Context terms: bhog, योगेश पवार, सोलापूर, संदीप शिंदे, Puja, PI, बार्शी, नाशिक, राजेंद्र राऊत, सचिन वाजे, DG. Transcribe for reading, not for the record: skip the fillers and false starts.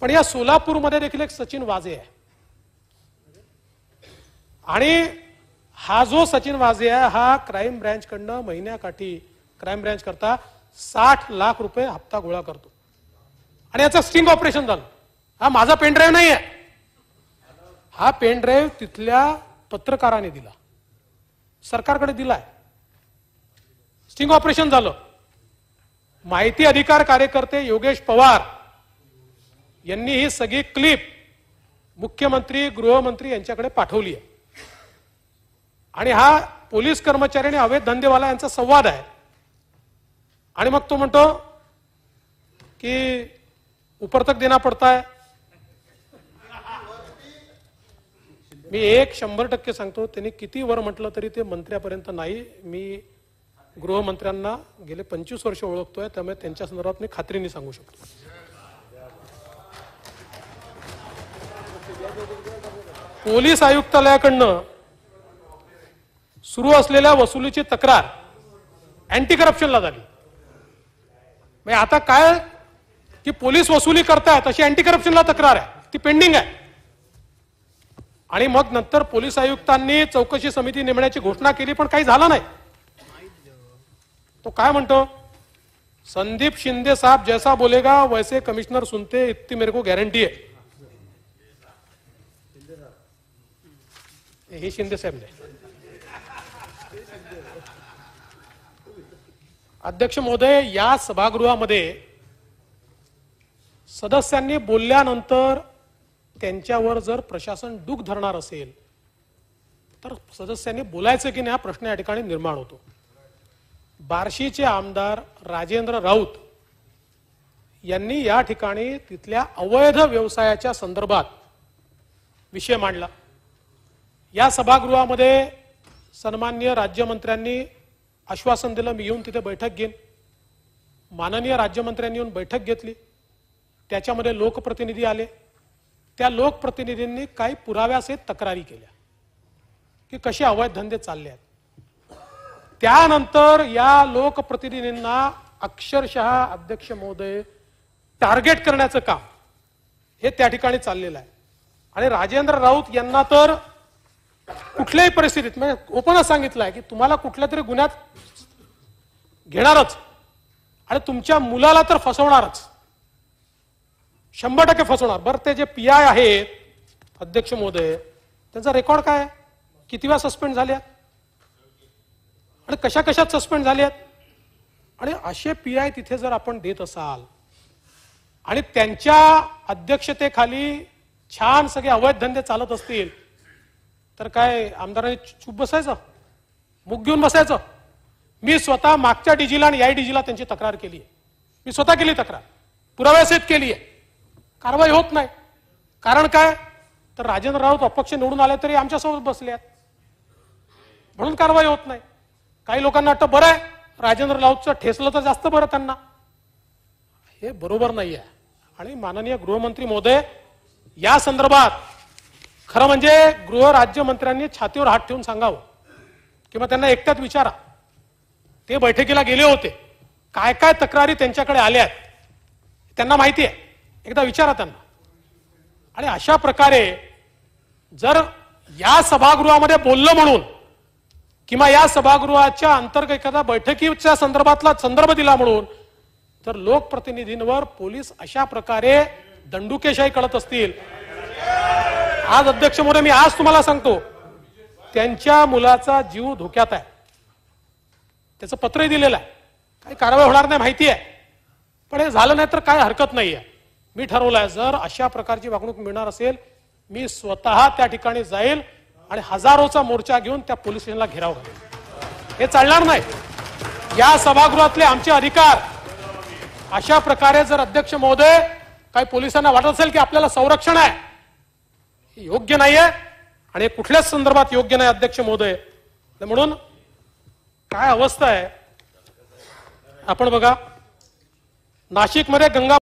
पण या सोलापूर मध्ये देखील एक सचिन वाजे आहे आणि हा जो सचिन वाजे आहे हा क्राइम ब्रांच कडनं महिन्याकाठी क्राइम ब्रांच करता 60 लाख रुपये हप्ता गोळा करतो आणि याचा स्टिंग ऑपरेशन झालं। हा माझा पेन ड्राइव्ह नाही आहे, हा पेन ड्राइव्ह तिथल्या पत्रकाराने दिला, सरकारकडे दिलाय, स्टिंग ऑपरेशन झालं। माहिती अधिकार कार्यकर्ते योगेश पवार यांनी ही सगळी क्लिप मुख्यमंत्री गृहमंत्री यांच्याकडे पाठवली आहे आणि हा पोलीस कर्मचारी आणि अवैध धंदेवाला यांचा संवाद आहे आणि मग तो म्हणतो की ऊपर तक देना पड़ता है। मी 100% सांगतो त्यांनी किती वर म्हटलं तरी ते मंत्र्यापर्यंत नाही। मी गृहमंत्र्यांना गेले 25 वर्ष ओळखतोय त्यामुळे त्यांच्या संदर्भात मी खात्रीने सांगू शकतो। पोलीस आयुक्तालयाकडनं सुरू असलेल्या वसुलीची तक्रार अँटी करप्शनला झाली। म्हणजे आता काय की पोलीस वसुली करतायत अशी अँटी करप्शनला तक्रार आहे, ती पेंडिंग आहे आणि मग नंतर पोलीस आयुक्तांनी चौकशी समिती नेमण्याची घोषणा केली पण काही झालं नाही। तो काय म्हणतो, संदीप शिंदे साहब जैसा बोलेगा वैसे कमिश्नर सुनते, इतनी मेरे को गारंटी है। ही शिंदे साहब ने। अध्यक्ष महोदय, या सभागृहामध्ये सदस्यांनी बोलल्यानंतर त्यांच्यावर जर प्रशासन डूक धरणार असेल तर सदस्यांनी बोलायचं की नाही हा प्रश्न या ठिकाणी निर्माण होतो। बार्शीचे आमदार राजेंद्र राऊत यांनी या ठिकाणी तिथल्या अवैध व्यवसायाच्या संदर्भात विषय मांडला। या सभागृहामध्ये सन्माननीय राज्यमंत्र्यांनी आश्वासन दिलं मी येऊन तिथे बैठक घेईन, माननीय राज्यमंत्र्यांनी येऊन बैठक घेतली, त्याच्यामध्ये लोकप्रतिनिधी आले, त्या लोकप्रतिनिधींनी काही पुराव्यासह तक्रारी केल्या की कसे अवैध धंदे चालले आहेत। त्यानंतर या लोकप्रतिनिधींना अक्षरशः अध्यक्ष महोदय टार्गेट करण्याचं काम हे त्या ठिकाणी चाललेलं आहे आणि राजेंद्र राऊत यांना तर कुठल्याही परिस्थितीत मी ओपनच सांगितलंय की तुम्हाला कुठल्या तरी गुन्ह्यात घेणारच आणि तुमच्या मुलाला तर फसवणारच, 100% फसवणार। बरं ते जे PI आहेत अध्यक्ष महोदय त्यांचा रेकॉर्ड काय, किती वेळा सस्पेंड झाले आणि कशा कशात सस्पेंड झाले आणि असे PI तिथे जर आपण देत असाल आणि त्यांच्या अध्यक्षतेखाली छान सगळे अवैध धंदे चालत असतील तर काय आमदारांनी चुप बसायचं, मुख घेऊन बसायचं? मी स्वतः मागच्या DG ला आणि या DG ला त्यांची तक्रार केली आहे, मी स्वतः केली तक्रार, पुराव्यासहित केली आहे, कारवाई होत नाही। कारण काय तर राजेंद्र राऊत अपक्ष निवडून आले तरी आमच्यासोबत बसले आहेत म्हणून कारवाई होत नाही। काही लोकांना वाटतं बरं आहे राजेंद्र राऊतचं ठेसलं तर जास्त बरं त्यांना, हे बरोबर नाही आहे आणि माननीय गृहमंत्री महोदय या संदर्भात खरं म्हणजे गृह राज्यमंत्र्यांनी छातीवर हात ठेवून सांगावं किंवा त्यांना एकट्यात विचारा, ते बैठकीला गेले होते, काय काय तक्रारी त्यांच्याकडे आल्या आहेत त्यांना माहिती आहे, एकदा विचारा त्यांना। आणि अशा प्रकारे जर या सभागृहामध्ये बोललं म्हणून किंवा या सभागृहाच्या अंतर्गत एखादा बैठकीच्या संदर्भातला संदर्भ दिला म्हणून तर लोकप्रतिनिधींवर पोलीस अशा प्रकारे दंडुकेशाही करत असतील। आज अध्यक्ष महोदय मी आज तुम्हाला सांगतो त्यांच्या मुलाचा जीव धोक्यात आहे, त्याचं पत्रही दिलेलं आहे, काही कारवाई होणार नाही माहिती आहे पण हे झालं नाही तर काय हरकत नाही आहे। मी ठरवलंय जर अशा प्रकारची वागणूक मिळणार असेल मी स्वतः त्या ठिकाणी जाईल आणि हजारोचा मोर्चा घेऊन त्या पोलीस स्टेशनला घेराव करेल, हे चालणार नाही। या सभागृहातले आमचे अधिकार अशा प्रकारे जर अध्यक्ष महोदय काही पोलिसांना वाटत असेल की आपल्याला संरक्षण आहे, हे योग्य नाहीये आणि कुठल्याच संदर्भात योग्य नाही अध्यक्ष महोदय। म्हणून काय अवस्था आहे आपण बघा, नाशिकमध्ये गंगा